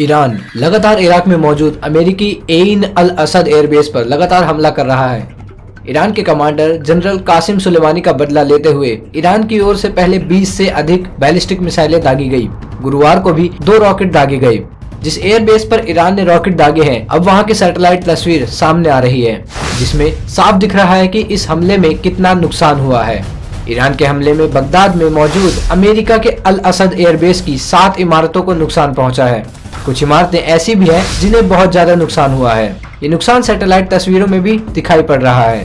Iran लगातार Iraq में मौजूद अमेरिकी ऐन अल असद एयरबेस पर लगातार हमला कर रहा है। ईरान के कमांडर जनरल कासिम सुलेमानी का बदला लेते हुए ईरान की ओर से पहले 20 से अधिक बैलिस्टिक मिसाइलें दागी गई। गुरुवार को भी 2 रॉकेट दागे गए। जिस एयरबेस पर ईरान ने रॉकेट दागे हैं, अब वहां की सैटेलाइट तस्वीर सामने आ रही है, जिसमें साफ दिख रहा है कि इस हमले में कितना नुकसान हुआ है। ईरान के हमले में बगदाद में मौजूद अमेरिका के अल असद एयरबेस की 7 इमारतों को नुकसान पहुँचा है। कुछ इमारतें ऐसी भी हैं जिन्हें बहुत ज्यादा नुकसान हुआ है। ये नुकसान सैटेलाइट तस्वीरों में भी दिखाई पड़ रहा है।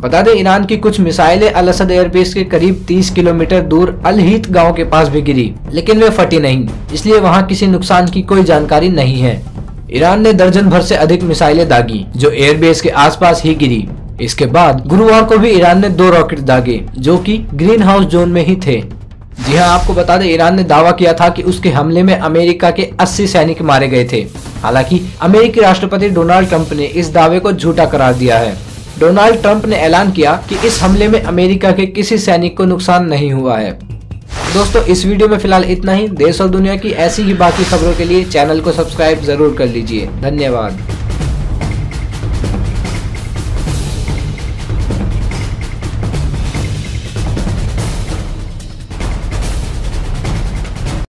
बता दें, ईरान की कुछ मिसाइलें अल असद एयरबेस के करीब 30 किलोमीटर दूर अलहीत गांव के पास भी गिरी, लेकिन वे फटी नहीं, इसलिए वहां किसी नुकसान की कोई जानकारी नहीं है। ईरान ने दर्जन भर से अधिक मिसाइलें दागी जो एयरबेस के आसपास ही गिरी। इसके बाद गुरुवार को भी ईरान ने 2 रॉकेट दागे जो कि ग्रीन हाउस जोन में ही थे। जी हाँ, आपको बता दें, ईरान ने दावा किया था कि उसके हमले में अमेरिका के 80 सैनिक मारे गए थे। हालांकि अमेरिकी राष्ट्रपति डोनाल्ड ट्रंप ने इस दावे को झूठा करार दिया है। डोनाल्ड ट्रंप ने ऐलान किया कि इस हमले में अमेरिका के किसी सैनिक को नुकसान नहीं हुआ है। दोस्तों, इस वीडियो में फिलहाल इतना ही। देश और दुनिया की ऐसी ही बाकी खबरों के लिए चैनल को सब्सक्राइब जरूर कर लीजिए। धन्यवाद।